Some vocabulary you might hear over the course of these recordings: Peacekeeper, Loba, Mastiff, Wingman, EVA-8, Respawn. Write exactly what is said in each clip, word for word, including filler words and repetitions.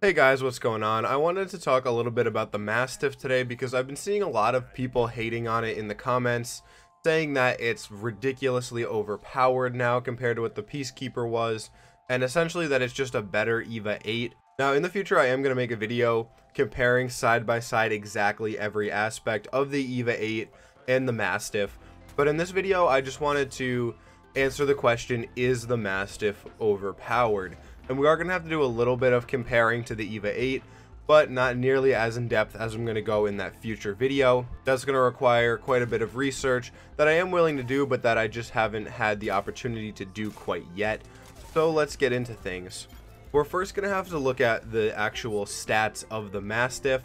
Hey guys, what's going on? I wanted to talk a little bit about the Mastiff today because I've been seeing a lot of people hating on it in the comments, saying that it's ridiculously overpowered now compared to what the Peacekeeper was, and essentially that it's just a better E V A eight. Now in the future I am going to make a video comparing side by side exactly every aspect of the E V A eight and the Mastiff, but in this video I just wanted to answer the question, is the Mastiff overpowered? And we are going to have to do a little bit of comparing to the E V A eight, but not nearly as in-depth as I'm going to go in that future video. That's going to require quite a bit of research that I am willing to do, but that I just haven't had the opportunity to do quite yet. So let's get into things. We're first going to have to look at the actual stats of the Mastiff.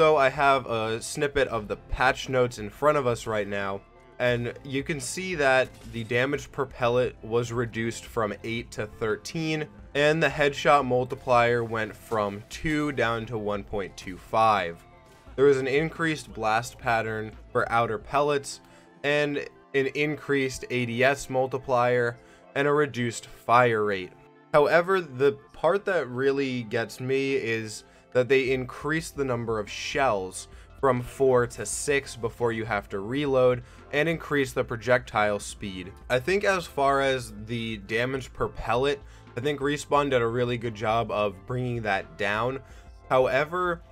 So I have a snippet of the patch notes in front of us right now, and you can see that the damage per pellet was reduced from eight to thirteen. And the headshot multiplier went from two down to one point two five. There was an increased blast pattern for outer pellets and an increased A D S multiplier and a reduced fire rate. However, the part that really gets me is that they increased the number of shells from four to six before you have to reload and increase the projectile speed. I think as far as the damage per pellet, I think Respawn did a really good job of bringing that down. However,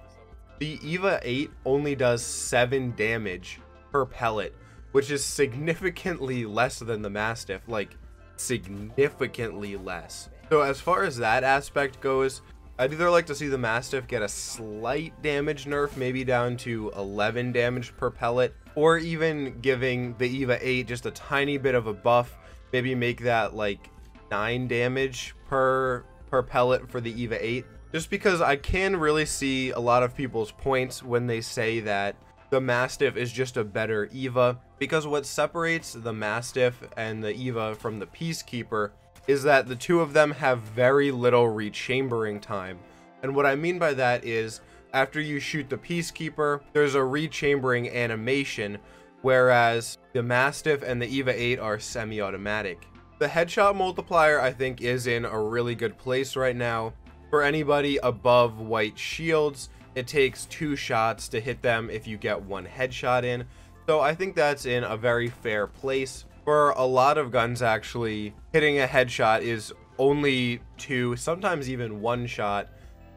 the E V A eight only does seven damage per pellet, which is significantly less than the Mastiff, like significantly less. So as far as that aspect goes, I'd either like to see the Mastiff get a slight damage nerf, maybe down to eleven damage per pellet, or even giving the E V A eight just a tiny bit of a buff, maybe make that like nine damage per per pellet for the E V A eight, just because I can really see a lot of people's points when they say that the Mastiff is just a better E V A, because what separates the Mastiff and the E V A from the Peacekeeper is that the two of them have very little rechambering time. And what I mean by that is after you shoot the Peacekeeper, there's a rechambering animation, whereas the Mastiff and the E V A eight are semi-automatic. The headshot multiplier, I think, is in a really good place right now. For anybody above white shields, it takes two shots to hit them if you get one headshot in. So I think that's in a very fair place. For a lot of guns, actually, hitting a headshot is only two, sometimes even one shot,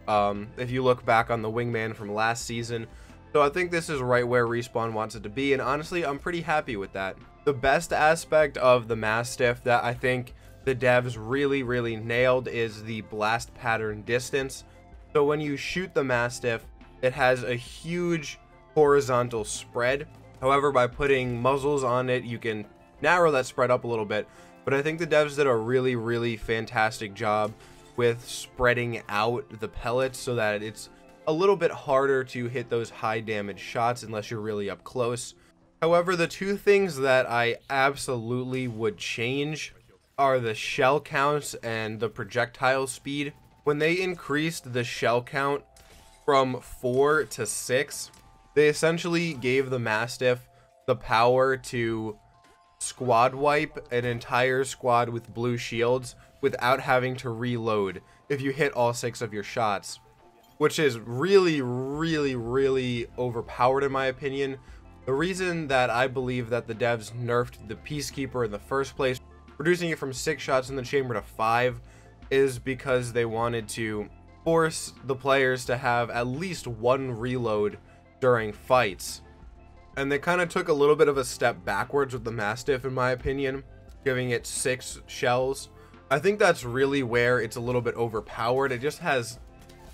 um, if you look back on the Wingman from last season. So I think this is right where Respawn wants it to be, and honestly, I'm pretty happy with that. The best aspect of the Mastiff that I think the devs really, really nailed is the blast pattern distance. So when you shoot the Mastiff, it has a huge horizontal spread. However, by putting muzzles on it, you can narrow that spread up a little bit. But I think the devs did a really, really fantastic job with spreading out the pellets so that it's a little bit harder to hit those high damage shots unless you're really up close. However, the two things that I absolutely would change are the shell counts and the projectile speed. When they increased the shell count from four to six, they essentially gave the Mastiff the power to squad wipe an entire squad with blue shields without having to reload if you hit all six of your shots, which is really, really, really overpowered in my opinion. The reason that I believe that the devs nerfed the Peacekeeper in the first place, reducing it from six shots in the chamber to five, is because they wanted to force the players to have at least one reload during fights. And they kind of took a little bit of a step backwards with the Mastiff in my opinion, giving it six shells. I think that's really where it's a little bit overpowered. It just has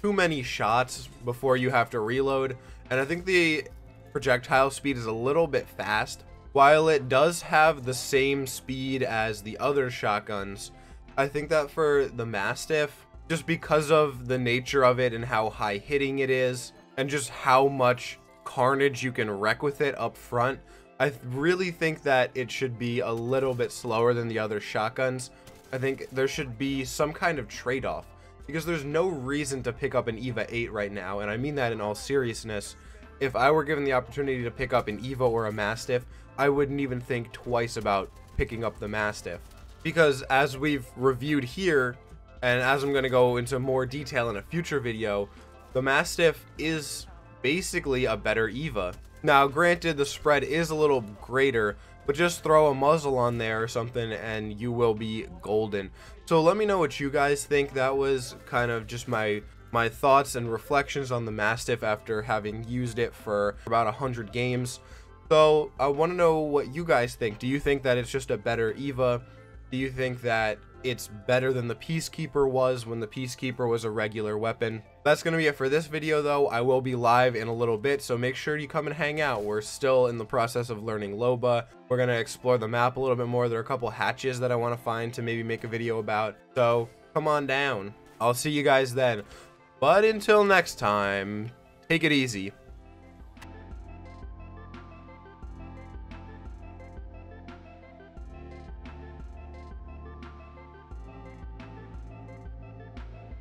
too many shots before you have to reload, and I think the projectile speed is a little bit fast. While it does have the same speed as the other shotguns, I think that for the Mastiff, just because of the nature of it and how high hitting it is and just how much carnage you can wreck with it up front, I really think that it should be a little bit slower than the other shotguns. I think there should be some kind of trade-off, because there's no reason to pick up an E V A eight right now, and I mean that in all seriousness. If I were given the opportunity to pick up an E V A or a Mastiff, I wouldn't even think twice about picking up the Mastiff, because as we've reviewed here, and as I'm going to go into more detail in a future video, the Mastiff is basically a better E V A. Now granted, the spread is a little greater, but just throw a muzzle on there or something and you will be golden. So let me know what you guys think. That was kind of just my my thoughts and reflections on the Mastiff after having used it for about one hundred games. So I want to know what you guys think. Do you think that it's just a better E V A? Do you think that it's better than the Peacekeeper was when the Peacekeeper was a regular weapon? That's going to be it for this video though. I will be live in a little bit, so make sure you come and hang out. We're still in the process of learning Loba. We're going to explore the map a little bit more. There are a couple hatches that I want to find to maybe make a video about. So come on down. I'll see you guys then. But until next time, take it easy.